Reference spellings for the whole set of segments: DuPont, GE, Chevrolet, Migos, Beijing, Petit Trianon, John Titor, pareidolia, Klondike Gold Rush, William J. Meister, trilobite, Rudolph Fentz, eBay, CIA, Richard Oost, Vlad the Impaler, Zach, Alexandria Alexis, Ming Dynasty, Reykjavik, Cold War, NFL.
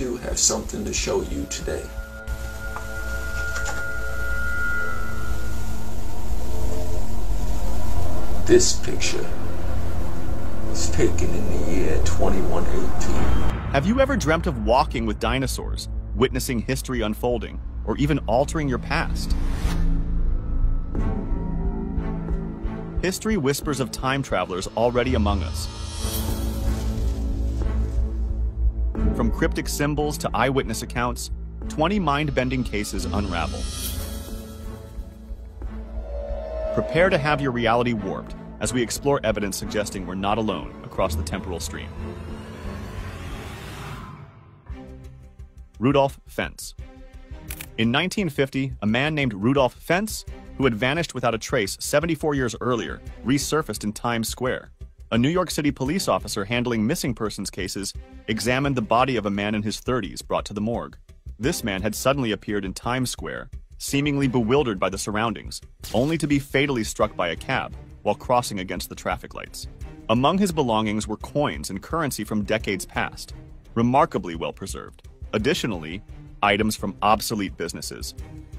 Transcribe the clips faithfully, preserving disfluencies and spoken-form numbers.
do have something to show you today. This picture was taken in the year twenty-one eighteen. Have you ever dreamt of walking with dinosaurs, witnessing history unfolding, or even altering your past? History whispers of time travelers already among us. From cryptic symbols to eyewitness accounts, twenty mind-bending cases unravel. Prepare to have your reality warped as we explore evidence suggesting we're not alone across the temporal stream. Rudolph Fentz. In nineteen fifty, a man named Rudolph Fentz, who had vanished without a trace seventy-four years earlier, resurfaced in Times Square. A New York City police officer handling missing persons cases examined the body of a man in his thirties brought to the morgue. This man had suddenly appeared in Times Square, seemingly bewildered by the surroundings, only to be fatally struck by a cab while crossing against the traffic lights. Among his belongings were coins and currency from decades past, remarkably well preserved. Additionally, items from obsolete businesses,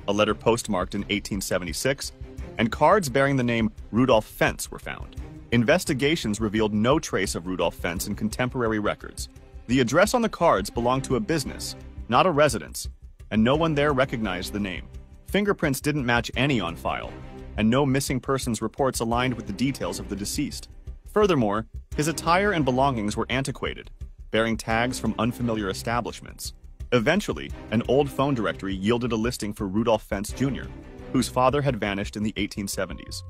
a letter postmarked in eighteen seventy-six, and cards bearing the name Rudolph Fentz were found. Investigations revealed no trace of Rudolph Fentz in contemporary records. The address on the cards belonged to a business, not a residence, and no one there recognized the name. Fingerprints didn't match any on file, and no missing persons reports aligned with the details of the deceased. Furthermore, his attire and belongings were antiquated, bearing tags from unfamiliar establishments. Eventually, an old phone directory yielded a listing for Rudolph Fentz Junior, whose father had vanished in the eighteen seventies.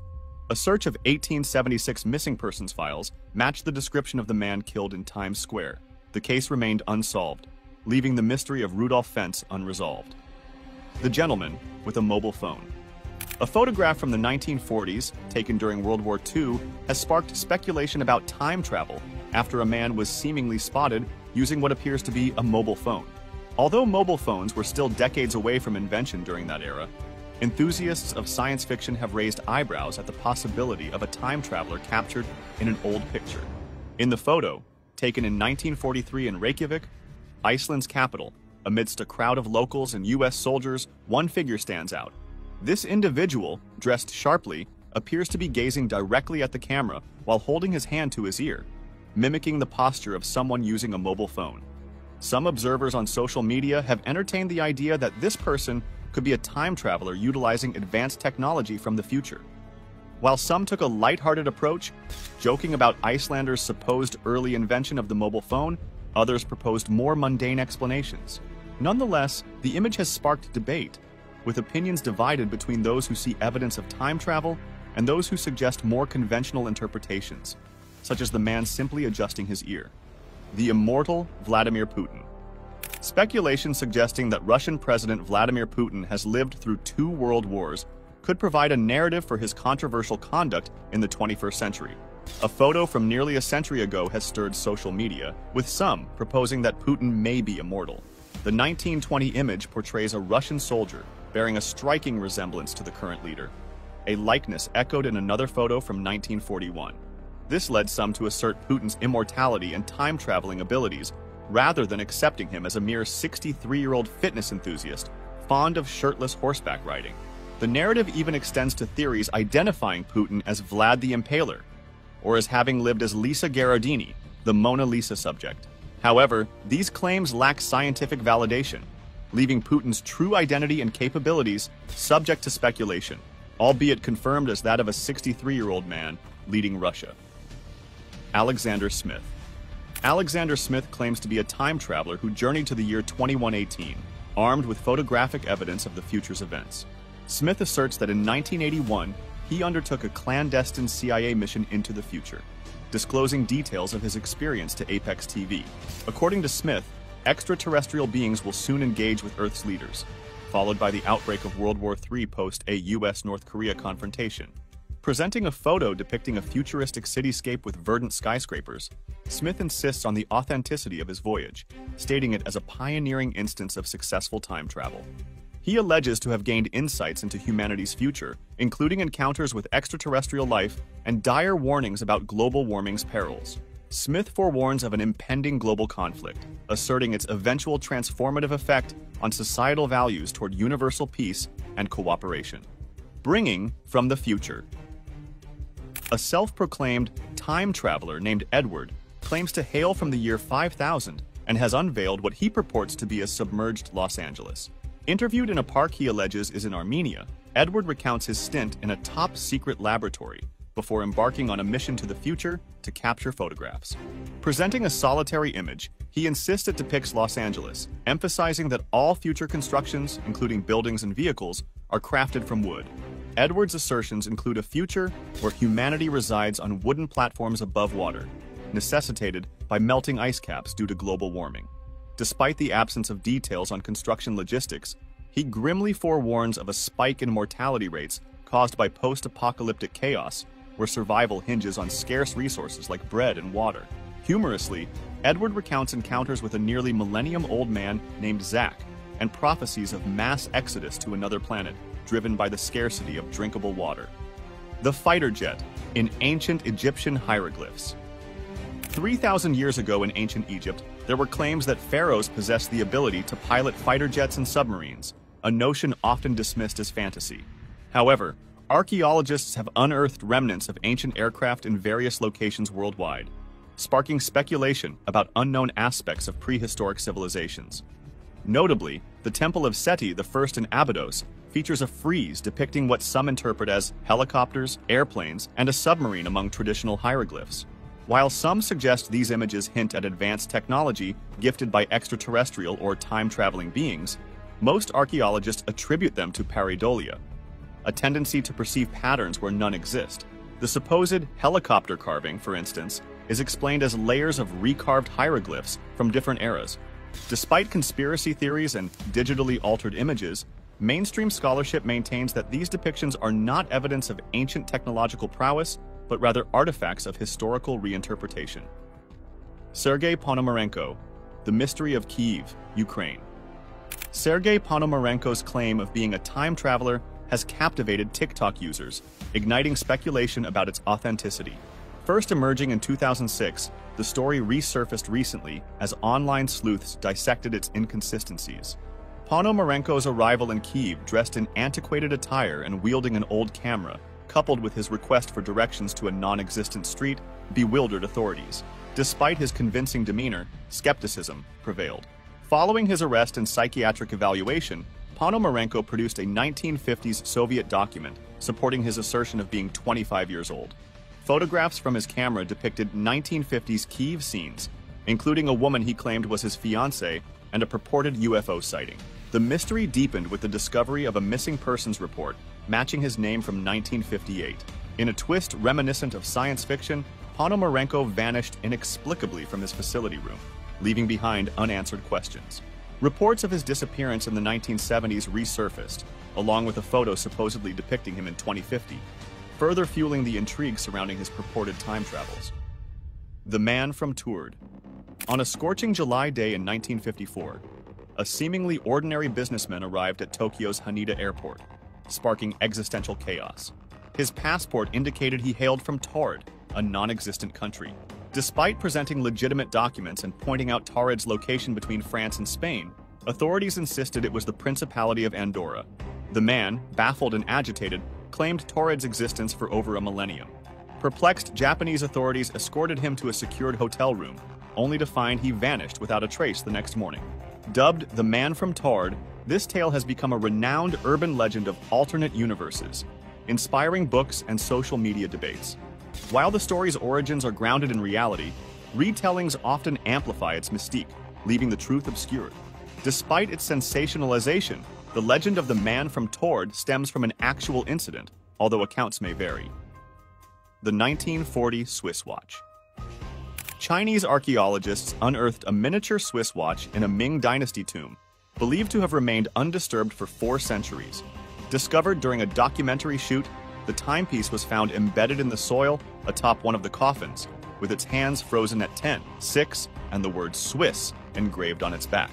A search of eighteen seventy-six missing persons files matched the description of the man killed in Times Square. The case remained unsolved, leaving the mystery of Rudolph Fentz unresolved. The gentleman with a mobile phone. A photograph from the nineteen forties, taken during World War Two, has sparked speculation about time travel after a man was seemingly spotted using what appears to be a mobile phone. Although mobile phones were still decades away from invention during that era, enthusiasts of science fiction have raised eyebrows at the possibility of a time traveler captured in an old picture. In the photo, taken in nineteen forty-three in Reykjavik, Iceland's capital, amidst a crowd of locals and U S soldiers, one figure stands out. This individual, dressed sharply, appears to be gazing directly at the camera while holding his hand to his ear, mimicking the posture of someone using a mobile phone. Some observers on social media have entertained the idea that this person could be a time traveler utilizing advanced technology from the future. While some took a lighthearted approach, joking about Icelanders' supposed early invention of the mobile phone, others proposed more mundane explanations. Nonetheless, the image has sparked debate, with opinions divided between those who see evidence of time travel and those who suggest more conventional interpretations, such as the man simply adjusting his ear. The immortal Vladimir Putin. Speculation suggesting that Russian President Vladimir Putin has lived through two world wars could provide a narrative for his controversial conduct in the twenty-first century. A photo from nearly a century ago has stirred social media, with some proposing that Putin may be immortal. The nineteen twenty image portrays a Russian soldier bearing a striking resemblance to the current leader, a likeness echoed in another photo from nineteen forty-one. This led some to assert Putin's immortality and time-traveling abilities, rather than accepting him as a mere sixty-three-year-old fitness enthusiast, fond of shirtless horseback riding. The narrative even extends to theories identifying Putin as Vlad the Impaler, or as having lived as Lisa Gherardini, the Mona Lisa subject. However, these claims lack scientific validation, leaving Putin's true identity and capabilities subject to speculation, albeit confirmed as that of a sixty-three-year-old man leading Russia. Alexander Smith. Alexander Smith claims to be a time traveler who journeyed to the year twenty-one eighteen, armed with photographic evidence of the future's events. Smith asserts that in nineteen eighty-one, he undertook a clandestine C I A mission into the future, disclosing details of his experience to Apex T V. According to Smith, extraterrestrial beings will soon engage with Earth's leaders, followed by the outbreak of World War Three post a U S-North Korea confrontation. Presenting a photo depicting a futuristic cityscape with verdant skyscrapers, Smith insists on the authenticity of his voyage, stating it as a pioneering instance of successful time travel. He alleges to have gained insights into humanity's future, including encounters with extraterrestrial life and dire warnings about global warming's perils. Smith forewarns of an impending global conflict, asserting its eventual transformative effect on societal values toward universal peace and cooperation. Bringing from the future. A self-proclaimed time traveler named Edward claims to hail from the year five thousand and has unveiled what he purports to be a submerged Los Angeles. Interviewed in a park he alleges is in Armenia, Edward recounts his stint in a top-secret laboratory before embarking on a mission to the future to capture photographs. Presenting a solitary image, he insists it depicts Los Angeles, emphasizing that all future constructions, including buildings and vehicles, are crafted from wood. Edward's assertions include a future where humanity resides on wooden platforms above water, necessitated by melting ice caps due to global warming. Despite the absence of details on construction logistics, he grimly forewarns of a spike in mortality rates caused by post-apocalyptic chaos, where survival hinges on scarce resources like bread and water. Humorously, Edward recounts encounters with a nearly millennium-old man named Zach and prophecies of mass exodus to another planet, driven by the scarcity of drinkable water. The fighter jet in ancient Egyptian hieroglyphs. three thousand years ago in ancient Egypt, there were claims that pharaohs possessed the ability to pilot fighter jets and submarines, a notion often dismissed as fantasy. However, archaeologists have unearthed remnants of ancient aircraft in various locations worldwide, sparking speculation about unknown aspects of prehistoric civilizations. Notably, the temple of Seti the First in Abydos features a frieze depicting what some interpret as helicopters, airplanes, and a submarine among traditional hieroglyphs. While some suggest these images hint at advanced technology gifted by extraterrestrial or time-traveling beings, most archaeologists attribute them to pareidolia, a tendency to perceive patterns where none exist. The supposed helicopter carving, for instance, is explained as layers of recarved hieroglyphs from different eras. Despite conspiracy theories and digitally altered images, mainstream scholarship maintains that these depictions are not evidence of ancient technological prowess, but rather artifacts of historical reinterpretation. Sergei Ponomarenko, the mystery of Kyiv, Ukraine. Sergei Ponomarenko's claim of being a time traveler has captivated TikTok users, igniting speculation about its authenticity. First emerging in two thousand six, the story resurfaced recently as online sleuths dissected its inconsistencies. Ponomarenko's arrival in Kyiv dressed in antiquated attire and wielding an old camera, coupled with his request for directions to a non-existent street, bewildered authorities. Despite his convincing demeanor, skepticism prevailed. Following his arrest and psychiatric evaluation, Ponomarenko produced a nineteen fifties Soviet document supporting his assertion of being twenty-five years old. Photographs from his camera depicted nineteen fifties Kyiv scenes, including a woman he claimed was his fiancée and a purported U F O sighting. The mystery deepened with the discovery of a missing persons report matching his name from nineteen fifty-eight. In a twist reminiscent of science fiction, Ponomarenko vanished inexplicably from his facility room, leaving behind unanswered questions. Reports of his disappearance in the nineteen seventies resurfaced, along with a photo supposedly depicting him in twenty fifty, further fueling the intrigue surrounding his purported time travels. The man from Taured. On a scorching July day in nineteen fifty-four, a seemingly ordinary businessman arrived at Tokyo's Haneda airport, sparking existential chaos. His passport indicated he hailed from Taured, a non-existent country. Despite presenting legitimate documents and pointing out Taured's location between France and Spain, authorities insisted it was the Principality of Andorra. The man, baffled and agitated, claimed Taured's existence for over a millennium. Perplexed, Japanese authorities escorted him to a secured hotel room, only to find he vanished without a trace the next morning. Dubbed the Man from Taured, this tale has become a renowned urban legend of alternate universes, inspiring books and social media debates. While the story's origins are grounded in reality, retellings often amplify its mystique, leaving the truth obscured. Despite its sensationalization, the legend of the Man from Taured stems from an actual incident, although accounts may vary. The nineteen forty Swiss watch. Chinese archaeologists unearthed a miniature Swiss watch in a Ming Dynasty tomb, believed to have remained undisturbed for four centuries. Discovered during a documentary shoot, the timepiece was found embedded in the soil atop one of the coffins, with its hands frozen at ten, six, and the word Swiss engraved on its back.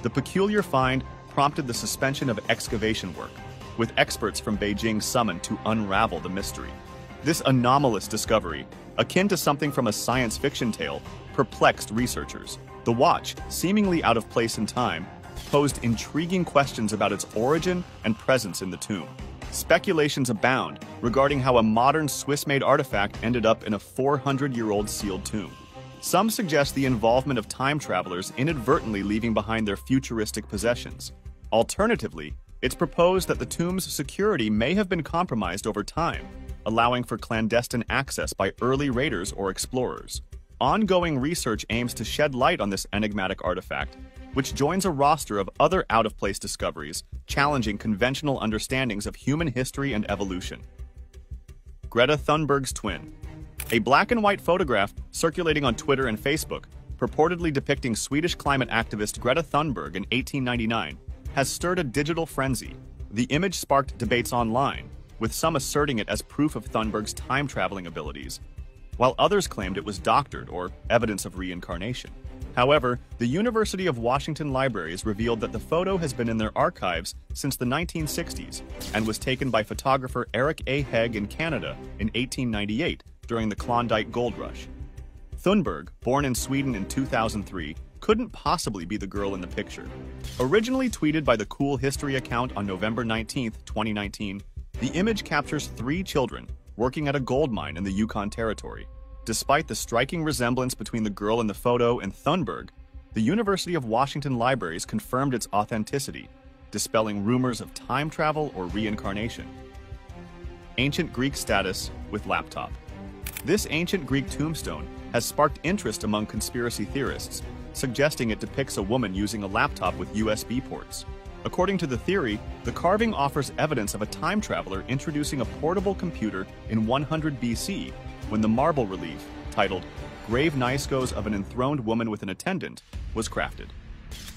The peculiar find prompted the suspension of excavation work, with experts from Beijing summoned to unravel the mystery. This anomalous discovery, akin to something from a science fiction tale, perplexed researchers. The watch, seemingly out of place in time, posed intriguing questions about its origin and presence in the tomb. Speculations abound regarding how a modern Swiss-made artifact ended up in a four hundred year old sealed tomb. Some suggest the involvement of time travelers inadvertently leaving behind their futuristic possessions. Alternatively, it's proposed that the tomb's security may have been compromised over time, allowing for clandestine access by early raiders or explorers. Ongoing research aims to shed light on this enigmatic artifact, which joins a roster of other out-of-place discoveries challenging conventional understandings of human history and evolution. Greta Thunberg's twin. A black-and-white photograph circulating on Twitter and Facebook, purportedly depicting Swedish climate activist Greta Thunberg in eighteen ninety-nine, has stirred a digital frenzy. The image sparked debates online, with some asserting it as proof of Thunberg's time-traveling abilities, while others claimed it was doctored or evidence of reincarnation. However, the University of Washington Libraries revealed that the photo has been in their archives since the nineteen sixties and was taken by photographer Eric A. Hegg in Canada in eighteen ninety-eight during the Klondike Gold Rush. Thunberg, born in Sweden in two thousand three, couldn't possibly be the girl in the picture. Originally tweeted by the Cool History account on November nineteenth twenty nineteen, the image captures three children working at a gold mine in the Yukon Territory. Despite the striking resemblance between the girl in the photo and Thunberg, the University of Washington Libraries confirmed its authenticity, dispelling rumors of time travel or reincarnation. Ancient Greek status with laptop. This ancient Greek tombstone has sparked interest among conspiracy theorists, suggesting it depicts a woman using a laptop with U S B ports. According to the theory, the carving offers evidence of a time traveler introducing a portable computer in one hundred B C, when the marble relief, titled Grave Naiskos of an Enthroned Woman with an Attendant, was crafted.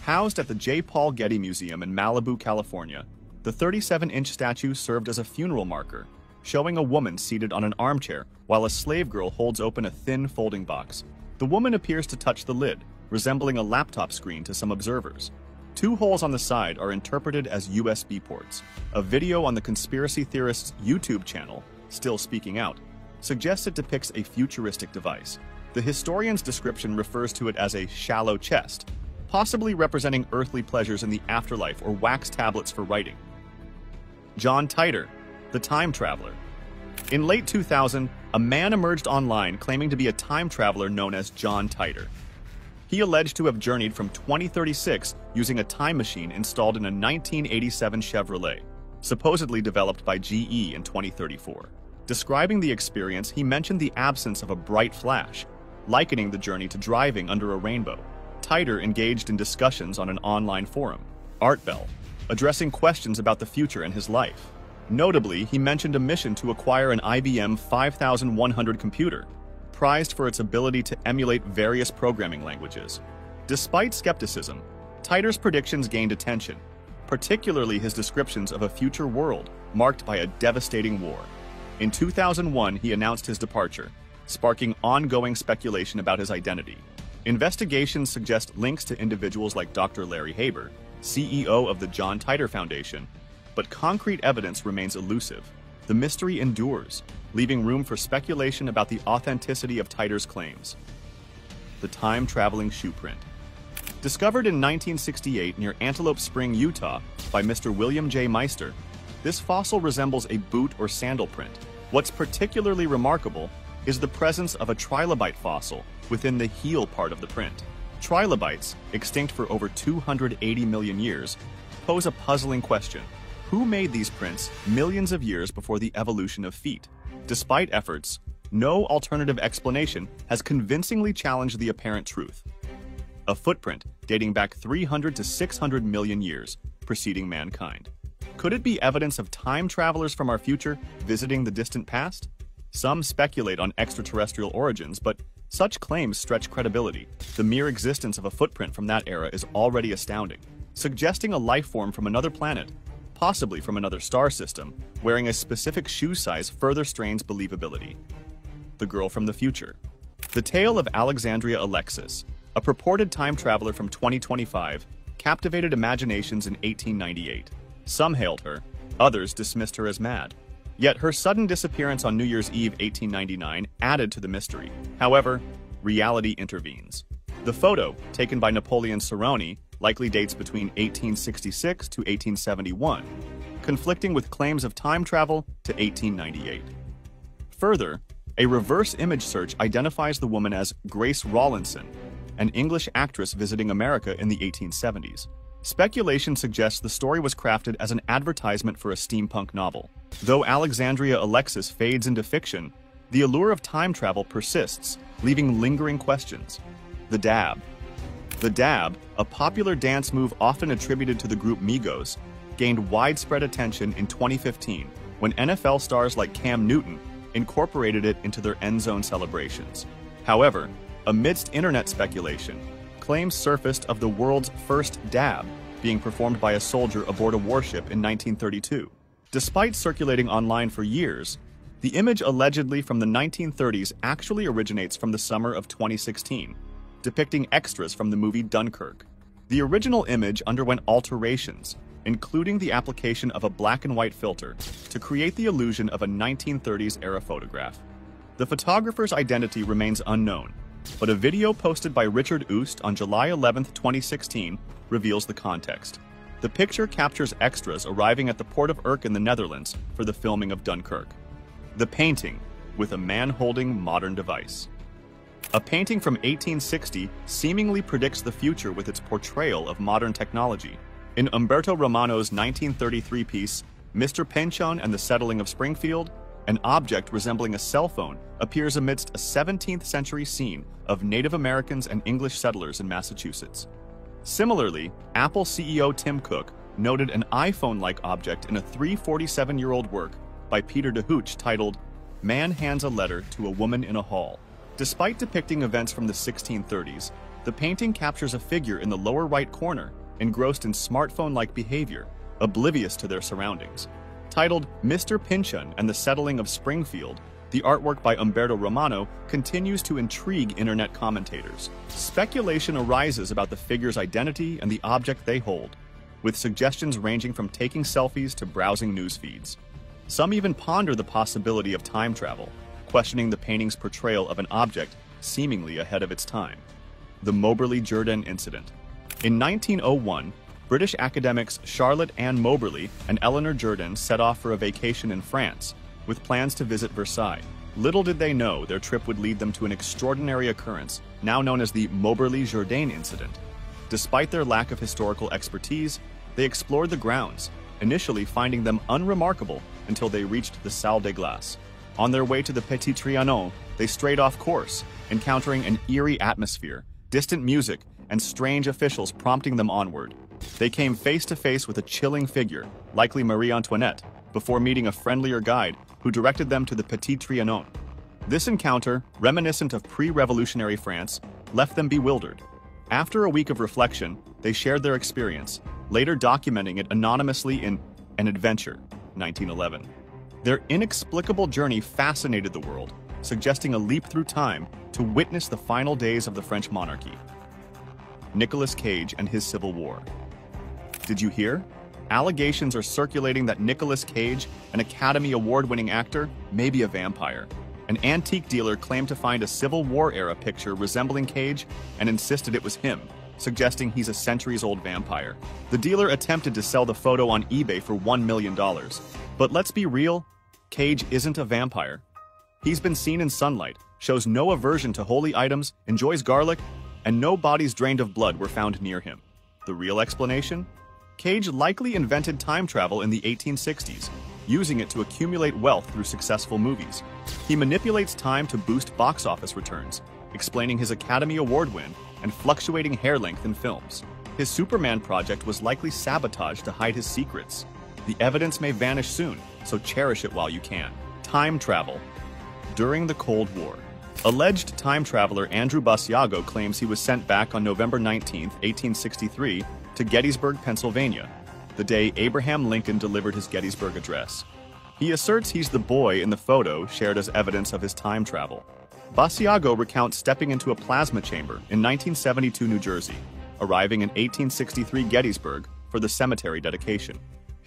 Housed at the J. Paul Getty Museum in Malibu, California, the thirty-seven inch statue served as a funeral marker, showing a woman seated on an armchair while a slave girl holds open a thin folding box. The woman appears to touch the lid, resembling a laptop screen to some observers. Two holes on the side are interpreted as U S B ports. A video on the conspiracy theorist's YouTube channel, Still Speaking Out, suggests it depicts a futuristic device. The historian's description refers to it as a shallow chest, possibly representing earthly pleasures in the afterlife or wax tablets for writing. John Titor, the time traveler. In late two thousand, a man emerged online claiming to be a time traveler known as John Titor. He alleged to have journeyed from twenty thirty-six using a time machine installed in a nineteen eighty-seven Chevrolet, supposedly developed by G E in twenty thirty-four. Describing the experience, he mentioned the absence of a bright flash, likening the journey to driving under a rainbow. Titor engaged in discussions on an online forum, Artbell, addressing questions about the future and his life. Notably, he mentioned a mission to acquire an I B M fifty-one hundred computer, prized for its ability to emulate various programming languages. Despite skepticism, Titor's predictions gained attention, particularly his descriptions of a future world marked by a devastating war. In two thousand one, he announced his departure, sparking ongoing speculation about his identity. Investigations suggest links to individuals like Doctor Larry Haber, C E O of the John Titor Foundation, but concrete evidence remains elusive. The mystery endures, leaving room for speculation about the authenticity of Titor's claims. The time-traveling shoe print. Discovered in nineteen sixty-eight near Antelope Spring, Utah, by Mister William J. Meister, this fossil resembles a boot or sandal print. What's particularly remarkable is the presence of a trilobite fossil within the heel part of the print. Trilobites, extinct for over two hundred eighty million years, pose a puzzling question. Who made these prints millions of years before the evolution of feet? Despite efforts, no alternative explanation has convincingly challenged the apparent truth. A footprint dating back three hundred to six hundred million years, preceding mankind. Could it be evidence of time travelers from our future visiting the distant past? Some speculate on extraterrestrial origins, but such claims stretch credibility. The mere existence of a footprint from that era is already astounding, suggesting a life form from another planet, possibly from another star system, wearing a specific shoe size further strains believability. The girl from the future. The tale of Alexandria Alexis, a purported time traveler from twenty twenty-five, captivated imaginations in eighteen ninety-eight. Some hailed her, others dismissed her as mad. Yet her sudden disappearance on New Year's Eve eighteen ninety-nine added to the mystery. However, reality intervenes. The photo, taken by Napoleon Cerrone, likely dates between eighteen sixty-six to eighteen seventy-one, conflicting with claims of time travel to eighteen ninety-eight. Further, a reverse image search identifies the woman as Grace Rawlinson, an English actress visiting America in the eighteen seventies. Speculation suggests the story was crafted as an advertisement for a steampunk novel. Though Alexandria Alexis fades into fiction, the allure of time travel persists, leaving lingering questions. The dab. The dab, a popular dance move often attributed to the group Migos, gained widespread attention in twenty fifteen when N F L stars like Cam Newton incorporated it into their end zone celebrations. However, amidst internet speculation, claims surfaced of the world's first dab being performed by a soldier aboard a warship in nineteen thirty-two. Despite circulating online for years, the image allegedly from the nineteen thirties actually originates from the summer of twenty sixteen, depicting extras from the movie Dunkirk. The original image underwent alterations, including the application of a black and white filter to create the illusion of a nineteen thirties era photograph. The photographer's identity remains unknown, but a video posted by Richard Oost on July eleventh, twenty sixteen reveals the context. The picture captures extras arriving at the port of Urk in the Netherlands for the filming of Dunkirk. The painting, with a man holding modern device. A painting from eighteen sixty seemingly predicts the future with its portrayal of modern technology. In Umberto Romano's nineteen thirty-three piece, Mister Pynchon and the Settling of Springfield, an object resembling a cell phone appears amidst a seventeenth century scene of Native Americans and English settlers in Massachusetts. Similarly, Apple C E O Tim Cook noted an iPhone-like object in a three forty-seven-year-old work by Peter DeHooch titled, Man Hands a Letter to a Woman in a Hall. Despite depicting events from the sixteen thirties, the painting captures a figure in the lower right corner engrossed in smartphone-like behavior, oblivious to their surroundings. Titled Mister Pynchon and the Settling of Springfield, the artwork by Umberto Romano continues to intrigue internet commentators. Speculation arises about the figure's identity and the object they hold, with suggestions ranging from taking selfies to browsing news feeds. Some even ponder the possibility of time travel, questioning the painting's portrayal of an object seemingly ahead of its time. The Moberly-Jordan Incident. In nineteen oh one, British academics Charlotte Anne Moberly and Eleanor Jordan set off for a vacation in France, with plans to visit Versailles. Little did they know their trip would lead them to an extraordinary occurrence, now known as the Moberly-Jordan Incident. Despite their lack of historical expertise, they explored the grounds, initially finding them unremarkable until they reached the Salle des Glaces. On their way to the Petit Trianon, they strayed off course, encountering an eerie atmosphere, distant music, and strange officials prompting them onward. They came face to face with a chilling figure, likely Marie Antoinette, before meeting a friendlier guide who directed them to the Petit Trianon. This encounter, reminiscent of pre-revolutionary France, left them bewildered. After a week of reflection, they shared their experience, later documenting it anonymously in An Adventure, nineteen eleven. Their inexplicable journey fascinated the world, suggesting a leap through time to witness the final days of the French monarchy. Nicolas Cage and his Civil War. Did you hear? Allegations are circulating that Nicolas Cage, an Academy Award-winning actor, may be a vampire. An antique dealer claimed to find a Civil War-era picture resembling Cage and insisted it was him, suggesting he's a centuries-old vampire. The dealer attempted to sell the photo on eBay for one million dollars. But let's be real, Cage isn't a vampire. He's been seen in sunlight, shows no aversion to holy items, enjoys garlic, and no bodies drained of blood were found near him. The real explanation? Cage likely invented time travel in the eighteen sixties, using it to accumulate wealth through successful movies. He manipulates time to boost box office returns, explaining his Academy Award win and fluctuating hair length in films. His Superman project was likely sabotaged to hide his secrets. The evidence may vanish soon, so cherish it while you can. Time travel. During the Cold War. Alleged time traveler Andrew Basiago claims he was sent back on November nineteenth, eighteen sixty-three, to Gettysburg, Pennsylvania, the day Abraham Lincoln delivered his Gettysburg Address. He asserts he's the boy in the photo shared as evidence of his time travel. Basiago recounts stepping into a plasma chamber in nineteen seventy-two New Jersey, arriving in eighteen sixty-three Gettysburg for the cemetery dedication.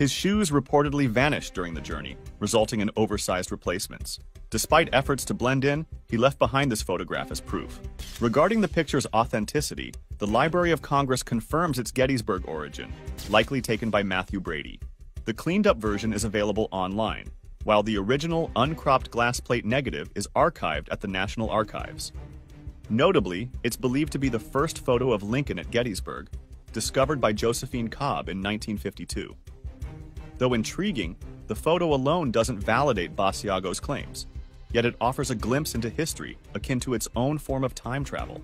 His shoes reportedly vanished during the journey, resulting in oversized replacements. Despite efforts to blend in, he left behind this photograph as proof. Regarding the picture's authenticity, the Library of Congress confirms its Gettysburg origin, likely taken by Matthew Brady. The cleaned-up version is available online, while the original uncropped glass plate negative is archived at the National Archives. Notably, it's believed to be the first photo of Lincoln at Gettysburg, discovered by Josephine Cobb in nineteen fifty-two. Though intriguing, the photo alone doesn't validate Basiago's claims, yet it offers a glimpse into history akin to its own form of time travel.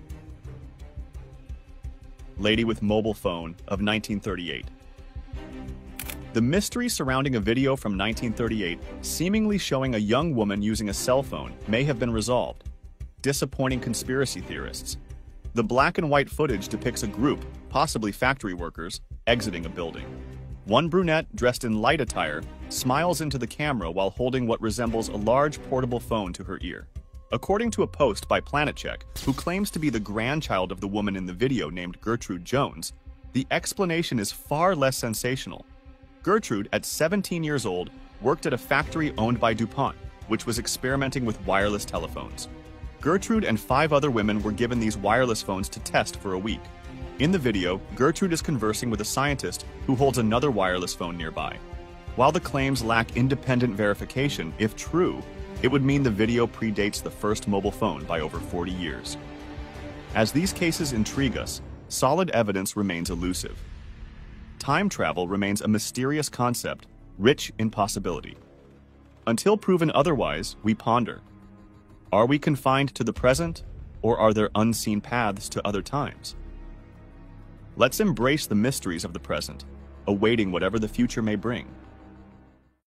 Lady with Mobile Phone of nineteen thirty-eight. The mystery surrounding a video from nineteen thirty-eight, seemingly showing a young woman using a cell phone, may have been resolved, disappointing conspiracy theorists. The black and white footage depicts a group, possibly factory workers, exiting a building. One brunette, dressed in light attire, smiles into the camera while holding what resembles a large portable phone to her ear. According to a post by PlanetCheck, who claims to be the grandchild of the woman in the video named Gertrude Jones, the explanation is far less sensational. Gertrude, at seventeen years old, worked at a factory owned by DuPont, which was experimenting with wireless telephones. Gertrude and five other women were given these wireless phones to test for a week. In the video, Gertrude is conversing with a scientist who holds another wireless phone nearby. While the claims lack independent verification, if true, it would mean the video predates the first mobile phone by over forty years. As these cases intrigue us, solid evidence remains elusive. Time travel remains a mysterious concept, rich in possibility. Until proven otherwise, we ponder. Are we confined to the present, or are there unseen paths to other times? Let's embrace the mysteries of the present, awaiting whatever the future may bring.